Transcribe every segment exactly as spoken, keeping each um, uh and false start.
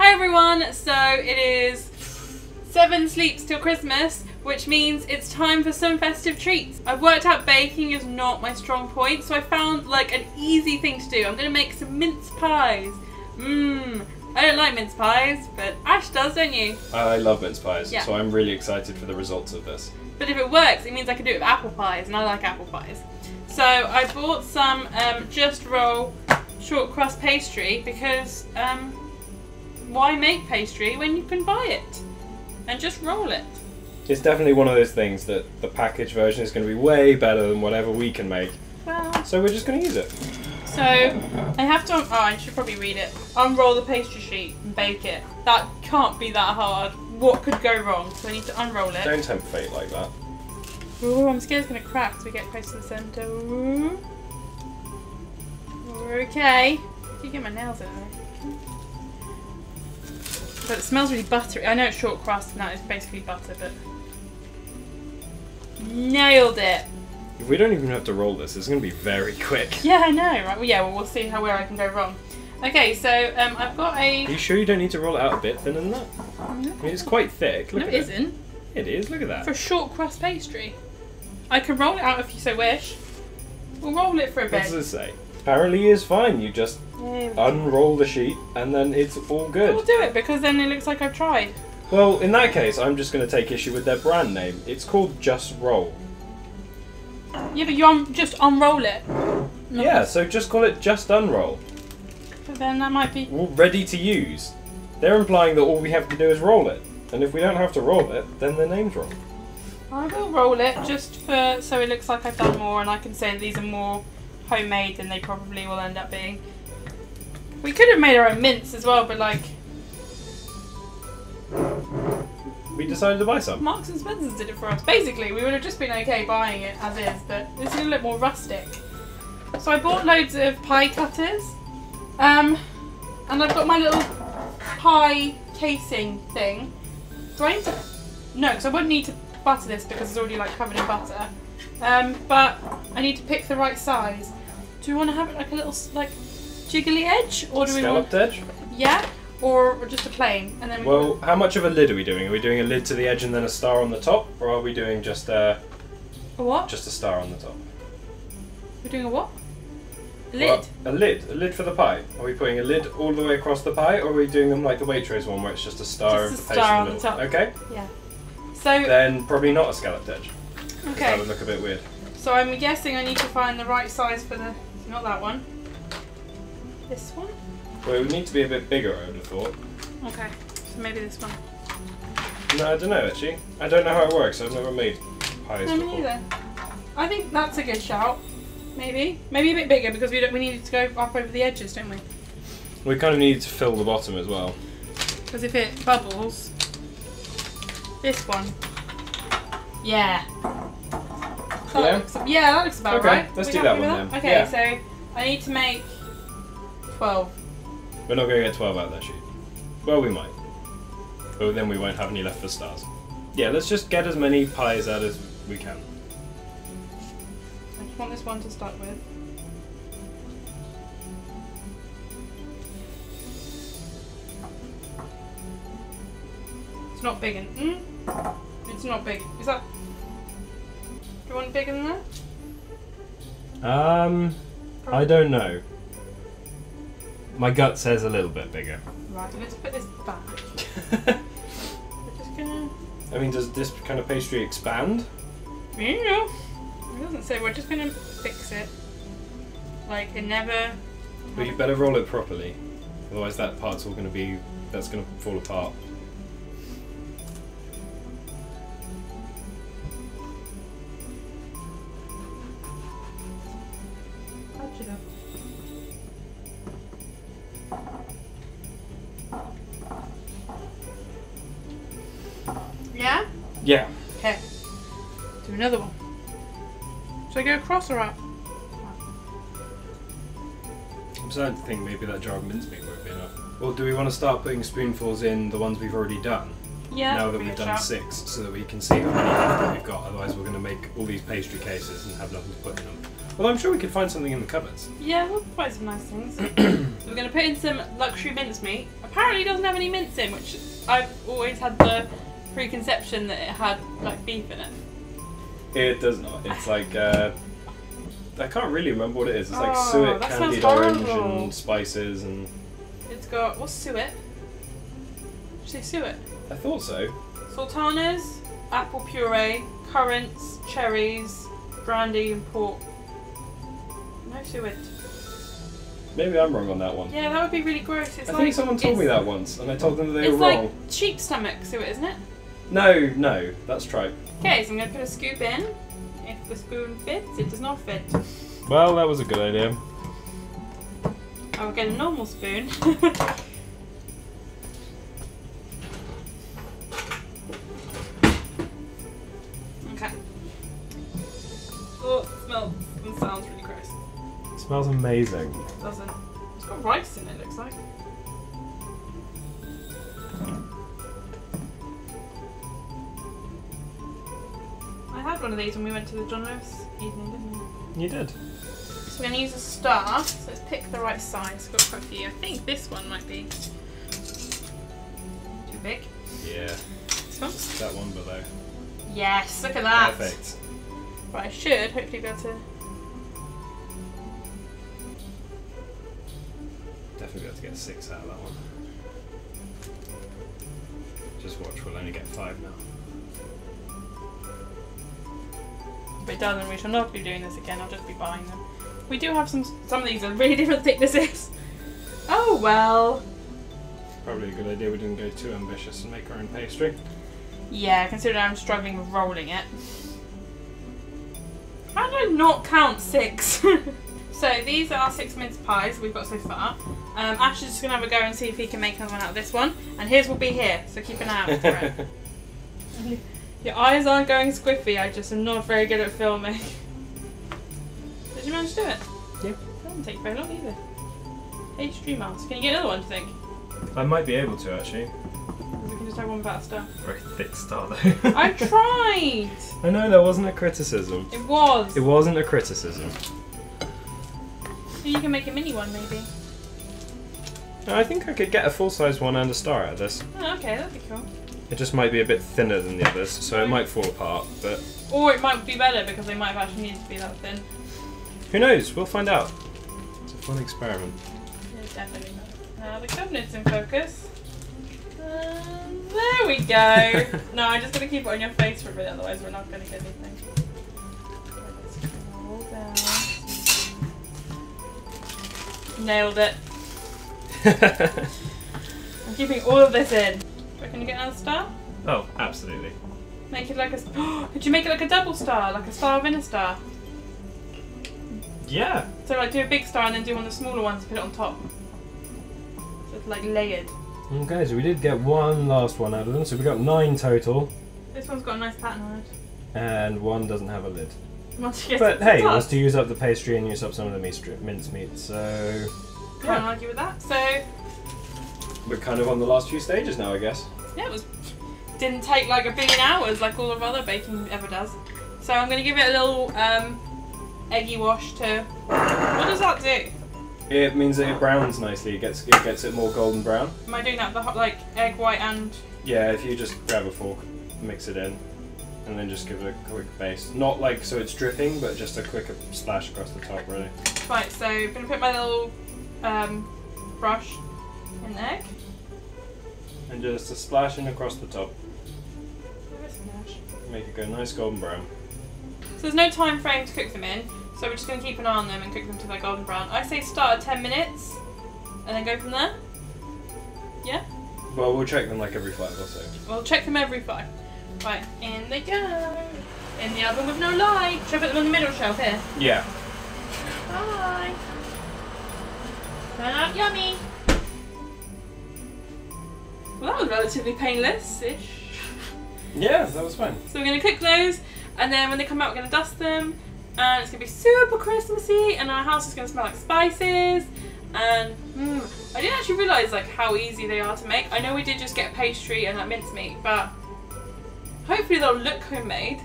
Hi everyone, so it is seven sleeps till Christmas, which means it's time for some festive treats. I've worked out baking is not my strong point, so I found like an easy thing to do. I'm gonna make some mince pies. Mmm, I don't like mince pies, but Ash does, don't you? I love mince pies, yeah. So I'm really excited for the results of this. But if it works, it means I can do it with apple pies, and I like apple pies. So I bought some um, Just Roll short crust pastry because um, why make pastry when you can buy it and just roll it? It's definitely one of those things that the packaged version is going to be way better than whatever we can make. Well, so we're just going to use it. So I have to, oh, I should probably read it. Unroll the pastry sheet and bake it. That can't be that hard. What could go wrong? So I need to unroll it. Don't tempt fate like that. Ooh, I'm scared it's going to crack as we get close to the centre. Ooh. Okay. I did get my nails in there. But it smells really buttery. I know it's short crust and that is basically butter, but... Nailed it! We don't even have to roll this. It's going to be very quick. Yeah, I know, right? Well, yeah, well, we'll see how where I can go wrong. Okay, so um, I've got a... Are you sure you don't need to roll it out a bit thinner than that? I mean, it's quite thick. Look no, at it isn't. It is. Look at that. For short crust pastry. I can roll it out if you so wish. We'll roll it for a bit. What does it say? Apparently is fine, you just unroll the sheet and then it's all good. We'll do it because then it looks like I've tried. Well, in that case, I'm just going to take issue with their brand name. It's called Just Roll. Yeah, but you un just unroll it. No. Yeah, so just call it Just Unroll. But then that might be... All ready to use. They're implying that all we have to do is roll it. And if we don't have to roll it, then their name's wrong. I will roll it just for so it looks like I've done more and I can say these are more... homemade than they probably will end up being. We could have made our own mints as well, but like... We decided to buy some. Marks and Spencers did it for us. Basically, we would have just been okay buying it as is, but it's a little bit more rustic. So I bought loads of pie cutters, um, and I've got my little pie casing thing. Do I need to... No, because I wouldn't need to butter this because it's already like covered in butter. Um, but I need to pick the right size. Do we want to have it like a little like jiggly edge, or do we want scalloped edge? Yeah, or, or just a plain. And then we well, how much of a lid are we doing? Are we doing a lid to the edge and then a star on the top, or are we doing just a, a what? Just a star on the top. We're doing a what? A lid. Well, a lid, a lid for the pie. Are we putting a lid all the way across the pie, or are we doing them like the Waitrose one, where it's just a star, just a star on the top? Okay. Yeah. So then probably not a scalloped edge. Okay. That would look a bit weird. So I'm guessing I need to find the right size for the... Not that one. This one? Well, it would need to be a bit bigger, I would have thought. Okay, so maybe this one. No, I don't know, actually. I don't know how it works. I've never made pies before. No, me either. I think that's a good shout. Maybe. Maybe a bit bigger, because we, don't, we needed to go up over the edges, don't we? We kind of needed to fill the bottom as well. Because if it bubbles... This one. Yeah. That yeah. Looks, yeah, that looks about okay, right. Let's we do that one that? then. Okay, yeah. So I need to make twelve. We're not going to get twelve out of that sheet. Well, we might. But then we won't have any left for stars. Yeah, let's just get as many pies out as we can. I just want this one to start with. It's not big and mm, it's not big. Is that? Do you want bigger than that? Um, Probably. I don't know. My gut says a little bit bigger. Right, let's put this back. We're just gonna... I mean, does this kind of pastry expand? Yeah. It doesn't say, we're just gonna fix it. Like, it never... But you better roll it properly. Otherwise that part's all gonna be... That's gonna fall apart. Yeah? Yeah. Okay. Do another one. Should I go across or up? I'm starting to think maybe that jar of mincemeat won't be enough. Or do we want to start putting spoonfuls in the ones we've already done? Yeah. Now that we've done shot. six, so that we can see how many that we've got. Otherwise we're going to make all these pastry cases and have nothing to put in them. Well, I'm sure we could find something in the cupboards. Yeah, we'll find some nice things. So we're going to put in some luxury mincemeat. Apparently it doesn't have any mince in, which I've always had the preconception that it had like beef in it. It does not. It's like, uh, I can't really remember what it is. It's like oh, suet, candied orange and spices and... It's got, what's suet? Did you say suet? I thought so. Sultanas, apple puree, currants, cherries, brandy and port. No suet. Maybe I'm wrong on that one. Yeah, that would be really gross. It's I like, think someone told me that once, and I told them that they were wrong. It's like sheep stomach suet, isn't it? No, no, that's tripe. Okay, so I'm going to put a scoop in. If the spoon fits, it does not fit. Well, that was a good idea. I'll get a normal spoon. Okay. Oh, it smells and sounds really gross. It smells amazing. It doesn't. It's got rice in it, it looks like. One of these when we went to the John Lewis evening, didn't we? You did. So we're going to use a star, so let's pick the right size. Got quite a few. I think this one might be too big. Yeah. This one? That one below. Yes, look at that. Perfect. But I should hopefully be able to... Definitely be able to get six out of that one. Just watch, we'll only get five now. If it doesn't, we shall not be doing this again. I'll just be buying them. We do have some. Some of these are really different thicknesses. Oh well. It's probably a good idea we didn't go too ambitious and make our own pastry. Yeah, considering I'm struggling with rolling it. How do I not count six? So these are six mince pies we've got so far. Um, Ash is just gonna have a go and see if he can make another one out of this one. And his will be here, so keep an eye out for it. Your eyes aren't going squiffy, I just am not very good at filming. Did you manage to do it? Yeah. That doesn't take very long either. Hey, stream arts. Can you get another one, do you think? I might be able to, actually. We can just have one better star. Very thick star, though. I tried! I know, that wasn't a criticism. It was. It wasn't a criticism. So you can make a mini one, maybe. I think I could get a full-size one and a star out of this. Oh, okay, that'd be cool. It just might be a bit thinner than the others, so it might fall apart, but... Or it might be better, because they might have actually needed to be that thin. Who knows? We'll find out. It's a fun experiment. Yeah, definitely not. Now the cabinet's in focus. Um, there we go! No, I'm just going to keep it on your face for a bit, otherwise we're not going to get anything. Roll down. Nailed it. I'm keeping all of this in. Can you get another star? Oh, absolutely. Make it like a... Could you make it like a double star? Like a star within a star? Yeah. So like do a big star and then do one of the smaller ones and put it on top. So it's like layered. Okay, so we did get one last one out of them. So we got nine total. This one's got a nice pattern on it. And one doesn't have a lid. But hey, wants to use up the pastry and use up some of the mincemeat, so... Can't argue with that, so... We're kind of on the last few stages now, I guess. Yeah, it was, didn't take like a billion hours like all of other baking ever does. So I'm going to give it a little um, eggy wash to... What does that do? It means that it browns nicely. It gets, it gets it more golden brown. Am I doing that with the hot, like egg white and... Yeah, if you just grab a fork, mix it in, and then just give it a quick baste. Not like so it's dripping, but just a quick splash across the top, really. Right, so I'm going to put my little um, brush in the egg. And just a splashing across the top. Make it go nice golden brown. So there's no time frame to cook them in, so we're just going to keep an eye on them and cook them till they're golden brown. I say start at ten minutes, and then go from there. Yeah? Well, we'll check them like every five or so. We'll check them every five. Right, in they go. In the oven with no light. Should I put them on the middle shelf here? Yeah. Bye. Turn out yummy. Well, that was relatively painless-ish. Yeah, that was fun. So we're going to cook those, and then when they come out, we're going to dust them, and it's going to be super Christmassy, and our house is going to smell like spices, and mm, I didn't actually realise like how easy they are to make. I know we did just get pastry and that mincemeat, but hopefully they'll look homemade.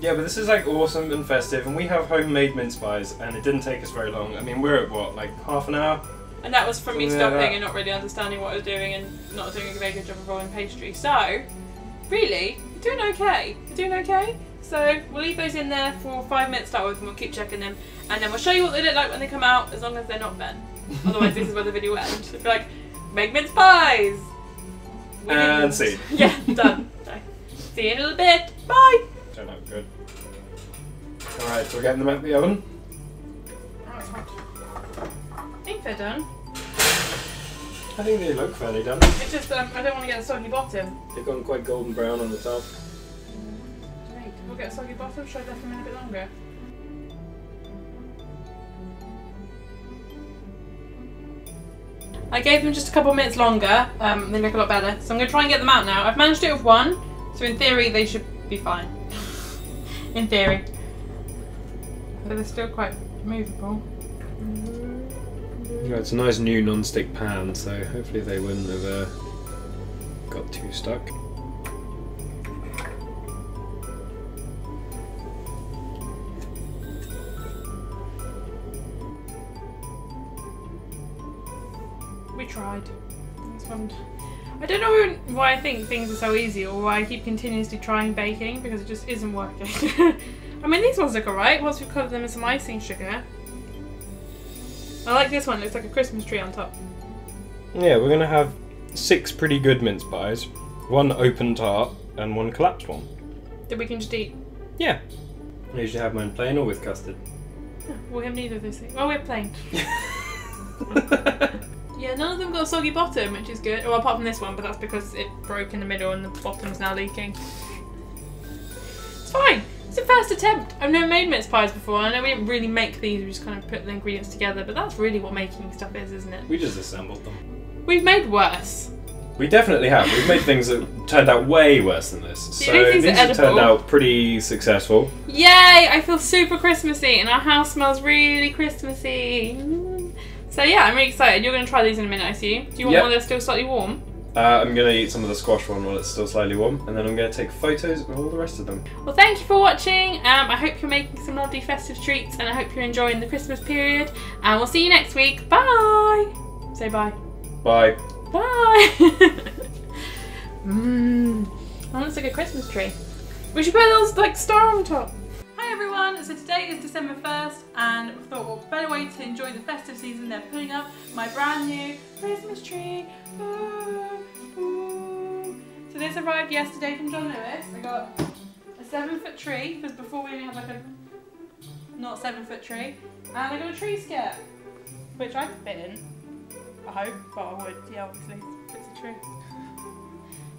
Yeah, but this is like awesome and festive, and we have homemade mince pies, and it didn't take us very long. I mean, we're at what, like half an hour? And that was from me yeah, stopping that. and not really understanding what I was doing and not doing a very good job of rolling pastry. So, really, we're doing okay. We're doing okay. So we'll leave those in there for five minutes to start with and we'll keep checking them. And then we'll show you what they look like when they come out, as long as they're not bent. Otherwise this is where the video will end. It'll be like, make mince pies! We and see. Yeah, done. Okay. See you in a little bit. Bye! Turned out good. Alright, so we're getting them out of the oven. I think they're done. I think they look fairly done. It's just um, I don't want to get a soggy bottom. They've gone quite golden brown on the top. Right, we'll get a soggy bottom. Should I let them in a bit longer? I gave them just a couple minutes longer. Um, they look a lot better. So I'm going to try and get them out now. I've managed it with one, so in theory they should be fine. In theory. But they're still quite movable. Yeah, it's a nice new non-stick pan, so hopefully they wouldn't have uh, got too stuck. We tried. I don't know why I think things are so easy or why I keep continuously trying baking, because it just isn't working. I mean, these ones look alright once we've covered them in some icing sugar. I like this one, it looks like a Christmas tree on top. Yeah, we're going to have six pretty good mince pies, one open tart and one collapsed one. That we can just eat? Yeah. I usually have mine plain or with custard. Oh, we'll have neither of those things. Well, we're plain. Yeah, none of them got a soggy bottom, which is good. Well, apart from this one, but that's because it broke in the middle and the bottom's now leaking. It's fine. It's a first attempt. I've never made mince pies before. I know we didn't really make these, we just kind of put the ingredients together, but that's really what making stuff is, isn't it? We just assembled them. We've made worse. We definitely have. We've made things that turned out way worse than this. So these have turned out pretty successful. Yay! I feel super Christmassy and our house smells really Christmassy. So yeah, I'm really excited. You're going to try these in a minute, I see. Do you want yep. one that's still slightly warm? Uh, I'm going to eat some of the squash one while it's still slightly warm, and then I'm going to take photos of all the rest of them. Well, thank you for watching. Um, I hope you're making some lovely festive treats, and I hope you're enjoying the Christmas period. And we'll see you next week. Bye! Say bye. Bye. Bye! Mmm. That looks like a Christmas tree. We should put a little like, star on top. Hi everyone, so today is December first and we thought what better way to enjoy the festive season than putting up my brand new Christmas tree. Ooh, ooh. So this arrived yesterday from John Lewis. I got a seven foot tree because before we only had like a not seven foot tree, and I got a tree skirt which I could fit in, I hope, but I would, yeah obviously, it's a tree.